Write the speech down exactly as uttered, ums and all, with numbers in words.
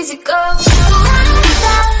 easy go.